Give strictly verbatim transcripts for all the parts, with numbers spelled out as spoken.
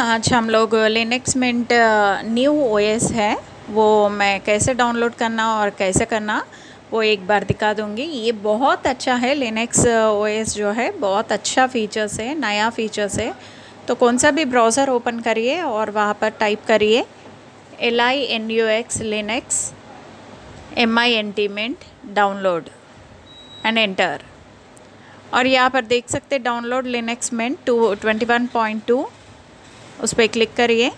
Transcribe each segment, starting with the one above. आज हम लोग लिनक्स मिंट न्यू ओएस है वो मैं कैसे डाउनलोड करना और कैसे करना वो एक बार दिखा दूँगी। ये बहुत अच्छा है, लिनक्स ओएस जो है बहुत अच्छा फीचर्स है, नया फीचर्स है। तो कौन सा भी ब्राउज़र ओपन करिए और वहाँ पर टाइप करिए L I N U X Linux M I N T mint download and enter. और यहाँ पर देख सकते download Linux mint two twenty one point two उस पर क्लिक करिए।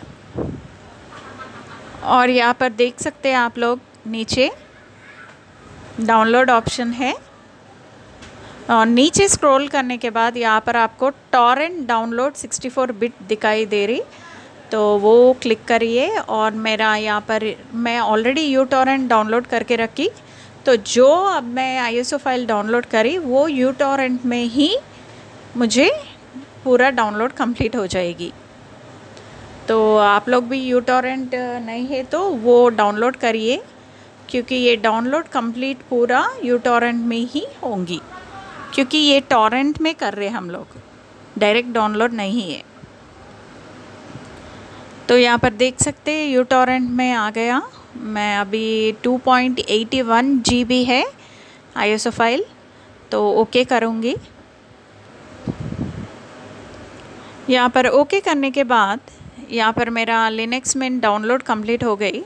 और यहाँ पर देख सकते हैं आप लोग नीचे डाउनलोड ऑप्शन है और नीचे स्क्रॉल करने के बाद यहाँ पर आपको torrent download sixty four bit दिखाई दे रही, तो वो क्लिक करिए। और मेरा यहाँ पर मैं ऑलरेडी uTorrent डाउनलोड करके रखी, तो जो अब मैं आईएसओ फाइल डाउनलोड करी वो uTorrent में ही मुझे पूरा डाउनलोड कंप्लीट हो जाएगी। तो आप लोग भी uTorrent नहीं है तो वो डाउनलोड करिए, क्योंकि ये डाउनलोड कंप्लीट पूरा uTorrent में ही होंगी, क्योंकि ये टॉरेंट में कर रहे हैं हम लोग, डायरेक्ट डाउनलोड नहीं है। तो यहाँ पर देख सकते uTorrent में आ गया। मैं अभी two point eight one GB है आईएसओ फाइल, तो ओके करूँगी। यहाँ पर ओके करने के बाद यहाँ पर मेरा लिनक्स मिंट डाउनलोड कंप्लीट हो गई।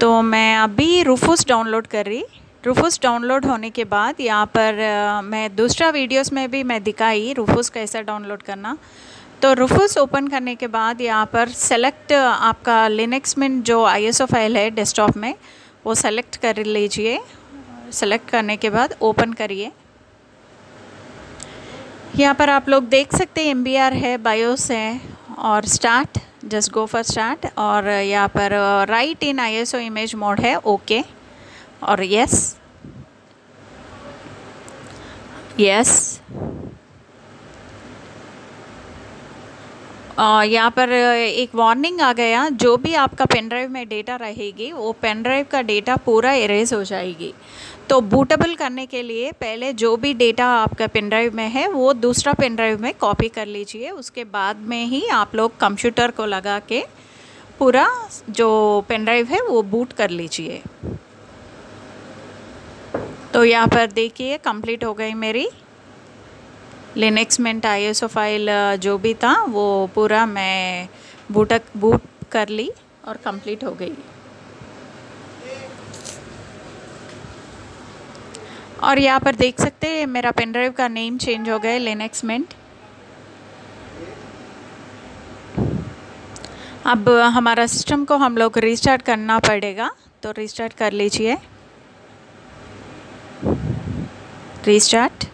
तो मैं अभी रूफस डाउनलोड कर रही। रूफस डाउनलोड होने के बाद यहाँ पर आ, मैं दूसरा वीडियोस में भी मैं दिखाई रूफस कैसा डाउनलोड करना। तो रूफस ओपन करने के बाद यहाँ पर सेलेक्ट आपका लिनक्स मिंट जो आईएसओ फाइल है डेस्कटॉप में वो सेलेक्ट कर लीजिए। सेलेक्ट करने के बाद ओपन करिए। यहाँ पर आप लोग देख सकते हैं एमबीआर है, बायोस है और start, just go for start. और यहाँ पर right in ISO image mode है, ओके और यस यस। यहाँ पर एक वार्निंग आ गया, जो भी आपका पेन ड्राइव में डेटा रहेगी वो पेन ड्राइव का डेटा पूरा इरेज हो जाएगी। तो बूटेबल करने के लिए पहले जो भी डेटा आपका पेन ड्राइव में है वो दूसरा पेन ड्राइव में कॉपी कर लीजिए, उसके बाद में ही आप लोग कंप्यूटर को लगा के पूरा जो पेन ड्राइव है वो बूट कर लीजिए। तो यहाँ पर देखिए कंप्लीट हो गई मेरी लिनक्स मिंट आईएसओ फाइल, जो भी था वो पूरा मैं बूटक बूट कर ली और कंप्लीट हो गई। और यहाँ पर देख सकते हैं मेरा पेन ड्राइव का नेम चेंज हो गया लिनक्स मिंट। अब हमारा सिस्टम को हम लोग रिस्टार्ट करना पड़ेगा, तो रिस्टार्ट कर लीजिए। Restart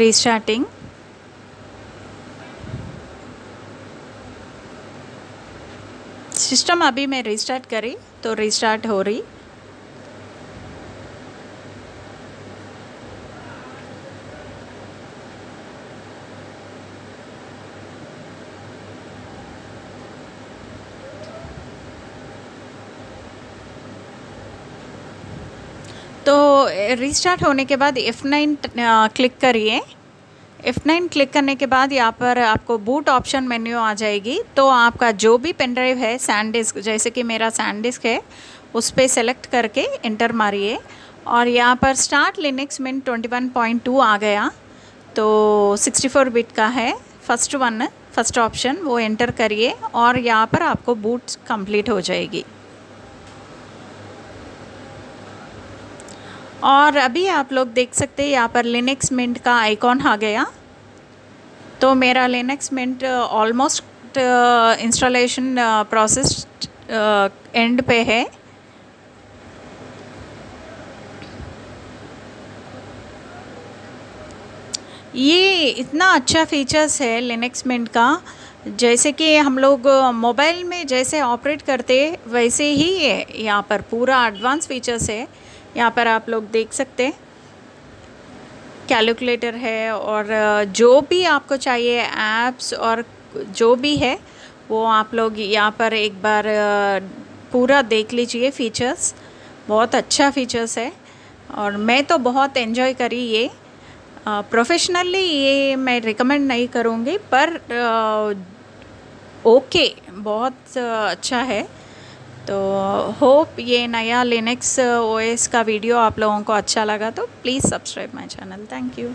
restarting. सिस्टम अभी मैं रीस्टार्ट करी तो रीस्टार्ट हो रही। तो रीस्टार्ट होने के बाद एफ नाइन क्लिक करिए। एफ नाइन क्लिक करने के बाद यहाँ पर आपको बूट ऑप्शन मेन्यू आ जाएगी। तो आपका जो भी पेन ड्राइव है सैनडिस्क, जैसे कि मेरा सैनडिस्क है, उस पर सेलेक्ट करके इंटर मारिए। और यहाँ पर start Linux Mint twenty one point two आ गया, तो सिक्सटी फोर बिट का है। फर्स्ट वन फर्स्ट ऑप्शन वो एंटर करिए और यहाँ पर आपको बूट कंप्लीट हो जाएगी। और अभी आप लोग देख सकते हैं यहाँ पर लिनक्स मिंट का आइकॉन आ गया। तो मेरा Linux Mint almost installation process end पे है। ये इतना अच्छा फीचर्स है लिनक्स मिंट का, जैसे कि हम लोग मोबाइल में जैसे ऑपरेट करते वैसे ही है। यहाँ पर पूरा एडवांस फीचर्स है, यहाँ पर आप लोग देख सकते हैं। कैलकुलेटर है और जो भी आपको चाहिए ऐप्स और जो भी है वो आप लोग यहाँ पर एक बार पूरा देख लीजिए। फ़ीचर्स बहुत अच्छा फ़ीचर्स है और मैं तो बहुत एंजॉय करी ये। प्रोफेशनली ये मैं रिकमेंड नहीं करूँगी पर ओके बहुत अच्छा है। तो होप ये नया लिनक्स ओएस का वीडियो आप लोगों को अच्छा लगा तो please subscribe my channel. Thank you.